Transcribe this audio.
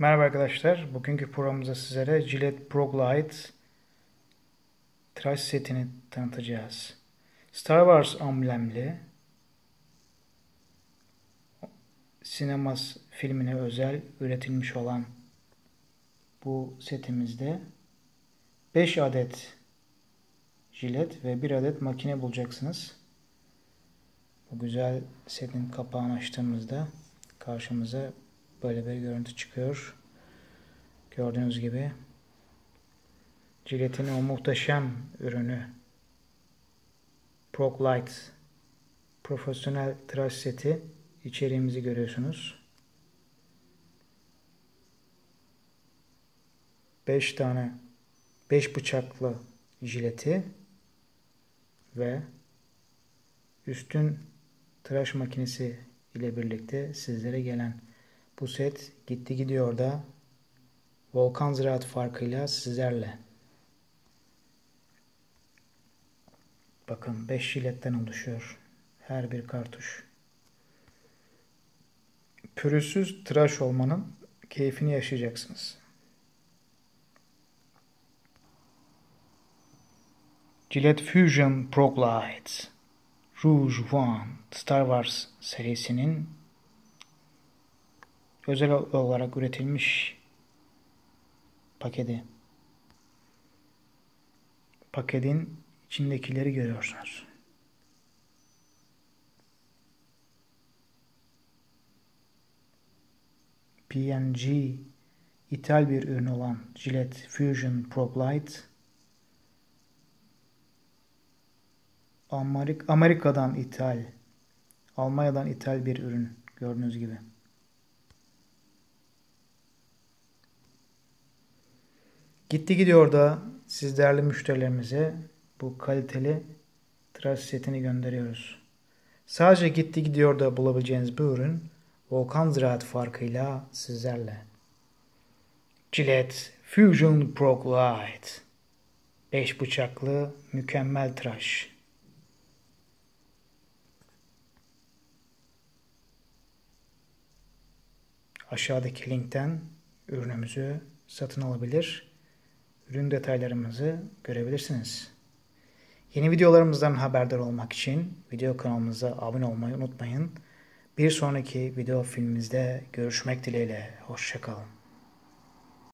Merhaba arkadaşlar. Bugünkü programımızda sizlere Gillette Proglide tıraş setini tanıtacağız. Star Wars amblemli, sinema filmine özel üretilmiş olan bu setimizde 5 adet jilet ve 1 adet makine bulacaksınız. Bu güzel setin kapağını açtığımızda karşımıza böyle bir görüntü çıkıyor. Gördüğünüz gibi Gillette'in o muhteşem ürünü Proglide profesyonel tıraş seti içeriğimizi görüyorsunuz. 5 tane 5 bıçaklı jileti ve üstün tıraş makinesi ile birlikte sizlere gelen bu set gittigidiyor da Volkan Ziraat farkıyla sizlerle. Bakın 5 jiletten oluşuyor her bir kartuş. Pürüzsüz tıraş olmanın keyfini yaşayacaksınız. Gillette Fusion Proglide Rouge One Star Wars serisinin özel olarak üretilmiş paketi. Paketin içindekileri görüyorsunuz. P&G ithal bir ürün olan Gillette Fusion Proglide Almanya'dan ithal bir ürün gördüğünüz gibi. Gittigidiyor da siz değerli müşterilerimize bu kaliteli tıraş setini gönderiyoruz. Sadece Gittigidiyor da bulabileceğiniz bu ürün Volkan Ziraat farkıyla sizlerle. Gillette Fusion Proglide 5 bıçaklı mükemmel tıraş. Aşağıdaki linkten ürünümüzü satın alabilir, ürün detaylarımızı görebilirsiniz. Yeni videolarımızdan haberdar olmak için video kanalımıza abone olmayı unutmayın. Bir sonraki video filmimizde görüşmek dileğiyle. Hoşça kalın.